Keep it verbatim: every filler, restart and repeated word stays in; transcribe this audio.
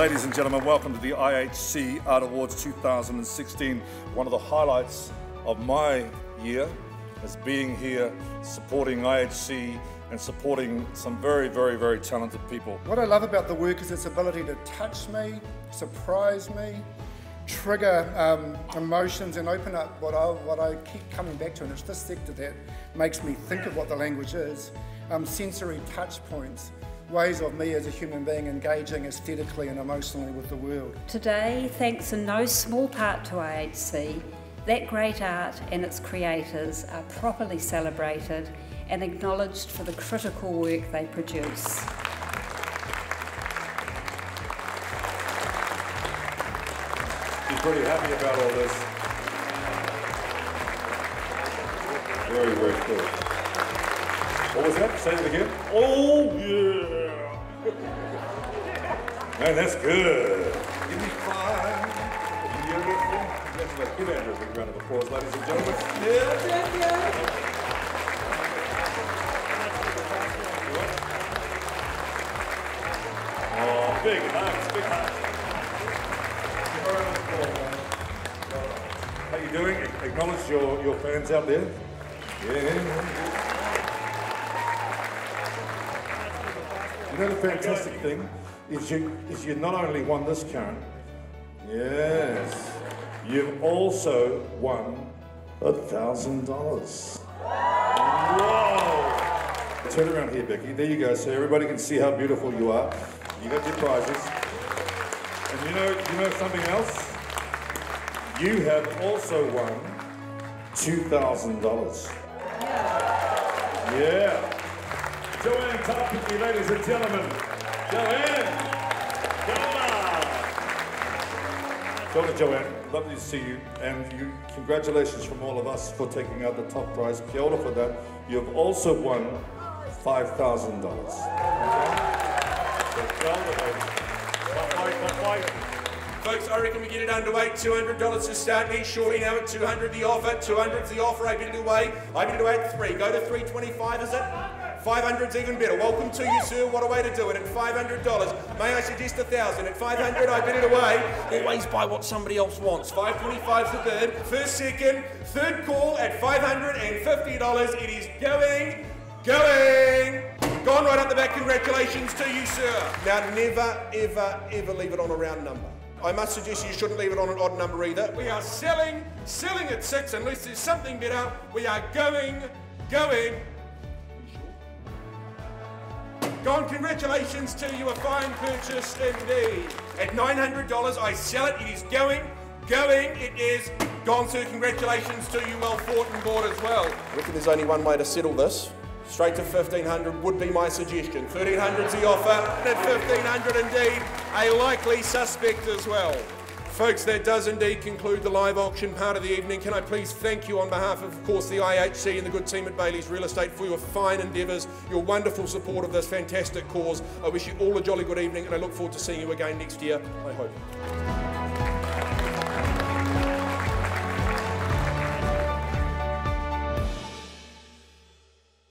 Ladies and gentlemen, welcome to the I H C Art Awards two thousand sixteen. One of the highlights of my year is being here, supporting I H C and supporting some very, very, very talented people. What I love about the work is its ability to touch me, surprise me, trigger um, emotions and open up what I, what I keep coming back to, and it's this sector that makes me think of what the language is. Um, sensory touch points, ways of me as a human being engaging aesthetically and emotionally with the world. Today, thanks in no small part to I H C, that great art and its creators are properly celebrated and acknowledged for the critical work they produce. I'm pretty happy about all this. Very, very cool. What was that? Say it again. Oh, yeah. Man, that's good. Give me five. Beautiful. Congratulations. Give Andrew a big round of applause, ladies and gentlemen. Yeah, yeah, yeah. Oh, big hugs, big hugs. How you doing? Acknowledge your, your fans out there. Yeah. You know the fantastic thing is you is you not only won this count, yes, you've also won a thousand dollars. Wow! Turn around here, Becky. There you go, so everybody can see how beautiful you are. You got your prizes. And you know, you know something else? You have also won two thousand dollars. Yeah. Yeah. Joanne, talk with me, ladies and gentlemen. Joanne Galma. Doctor Joanne, lovely to see you. And you, congratulations from all of us for taking out the top prize. Kia ora for that. You have also won five thousand dollars. Okay. Folks, I reckon we get it underway. two hundred dollars to start me. Shorty now at two hundred dollars the offer. two hundred's the offer. I bid it away. I bid it away at three. Go to three twenty-five, is it? five hundred's even better. Welcome to you, sir. What a way to do it. At five hundred dollars. May I suggest one thousand dollars? At five hundred dollars, I bid it away. Always buy what somebody else wants. five twenty-five's the bid. First, second, third call at five hundred fifty dollars. It is going, going. Gone right up the back. Congratulations to you, sir. Now, never, ever, ever leave it on a round number. I must suggest you shouldn't leave it on an odd number either. We are selling, selling at six unless there's something better. We are going, going. Gone, congratulations to you, a fine purchase indeed. At nine hundred dollars, I sell it, it is going, going, it is gone, sir. Congratulations to you, well fought and bought as well. I reckon there's only one way to settle this. Straight to fifteen hundred would be my suggestion. thirteen hundred's the offer, at fifteen hundred indeed, a likely suspect as well. Folks, that does indeed conclude the live auction part of the evening. Can I please thank you on behalf of, of course, the I H C and the good team at Bailey's Real Estate for your fine endeavours, your wonderful support of this fantastic cause. I wish you all a jolly good evening and I look forward to seeing you again next year, I hope.